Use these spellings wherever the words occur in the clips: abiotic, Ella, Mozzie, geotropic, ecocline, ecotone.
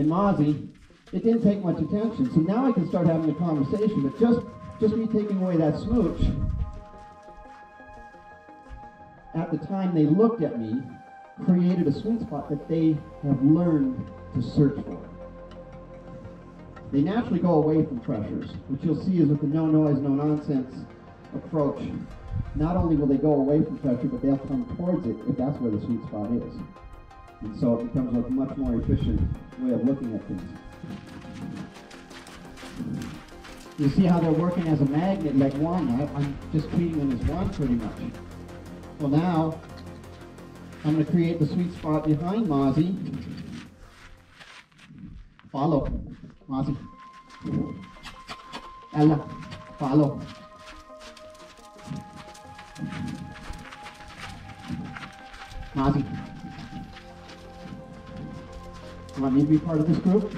and Mozzie, it didn't take much attention. So now I can start having a conversation, but just me taking away that smooch. At the time they looked at me, created a sweet spot that they have learned to search for. They naturally go away from pressures, which you'll see is with the no noise, no nonsense approach. Not only will they go away from pressure, but they'll come towards it if that's where the sweet spot is. And so it becomes a much more efficient way of looking at things. You see how they're working as a magnet, like one. I'm just treating them as one pretty much. Well, now, I'm going to create the sweet spot behind Mozzie. Follow, Mozzie. Ella, follow. Mozzie. You want me to be part of this group?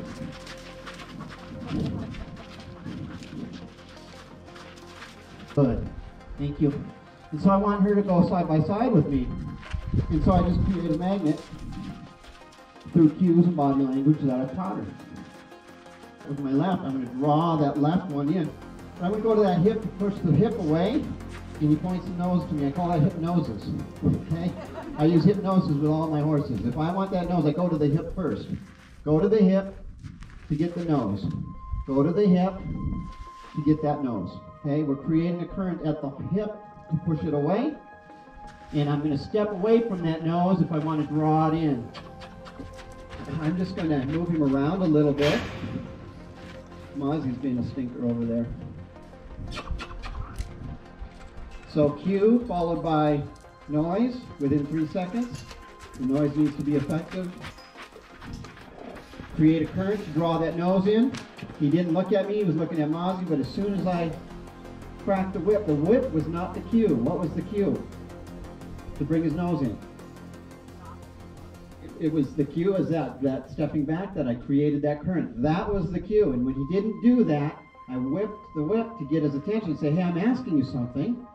Good. Thank you. And so I want her to go side by side with me. And so I just create a magnet through cues and body language that I've taught her. With my left, I'm going to draw that left one in. But I'm going to go to that hip, push the hip away, and he points the nose to me. I call that hip noses. Okay? I use hip noses with all my horses. If I want that nose, I go to the hip first. Go to the hip to get the nose. Go to the hip to get that nose. Okay? We're creating a current at the hip to push it away, and I'm going to step away from that nose if I want to draw it in. I'm just going to move him around a little bit. Mozzie's being a stinker over there. So cue followed by noise within 3 seconds. The noise needs to be effective. Create a current to draw that nose in. He didn't look at me, he was looking at Mozzie, but as soon as I cracked the whip was not the cue. What was the cue? To bring his nose in. It was the cue as that stepping back that I created that current. That was the cue, and when he didn't do that, I whipped the whip to get his attention and say, hey, I'm asking you something.